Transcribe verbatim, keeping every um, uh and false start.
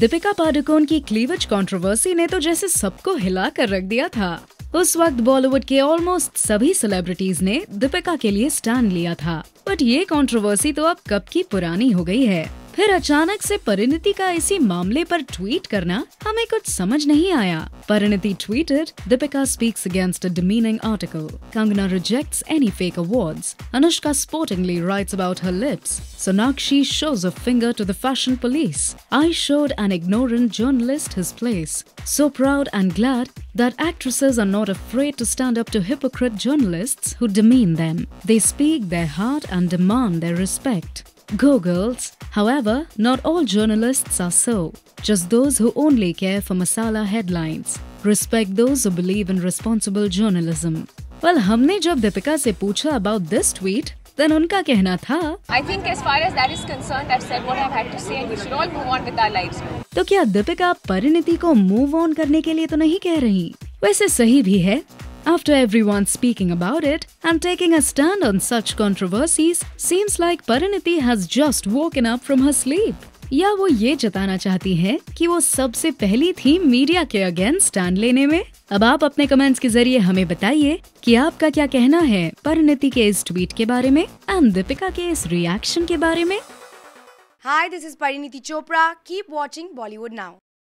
दीपिका पादुकोन की cleavage controversy ने तो जैसे सबको हिला कर रख दिया था। उस वक्त बॉलीवुड के ऑलमोस्ट सभी सेलिब्रिटीज ने दीपिका के लिए स्टैंड लिया था, बट ये कंट्रोवर्सी तो अब कब की पुरानी हो गई है। फिर अचानक से परिणीति का इसी मामले पर ट्वीट करना हमें कुछ समझ नहीं आया। Parineeti tweeted, "Deepika speaks against a demeaning article. Kangana rejects any fake awards. Anushka sportingly writes about her lips. Sonaakshi shows a finger to the fashion police. I showed an ignorant journalist his place. So proud and glad that actresses are not afraid to stand up to hypocrite journalists who demean them. They speak their heart and demand their respect. Go girls. However, not all journalists are so. Just those who only care for masala headlines. Respect those who believe in responsible journalism." Well, हमने जब दीपिका से पूछा about this tweet, then उनका कहना था, "I think as far as that is concerned, I've said what I've had to say and we should all move on with our lives." तो क्या दीपिका परिणीति को move on करने के लिए तो नहीं कह रही? वैसे सही भी है। After everyone speaking about it and taking a stand on such controversies, seems like Pariniti has just woken up from her sleep. या वो ये जताना चाहती हैं कि वो सबसे पहली थी मीडिया के अगेंस्ट स्टैंड लेने में। अब आप अपने कमेंट्स के जरिए हमें बताइए कि आपका क्या कहना है परिणीति के इस ट्वीट के बारे में एंड दीपिका के इस रिएक्शन के बारे में। Hi, this is Parineeti Chopra. Keep watching Bollywood now.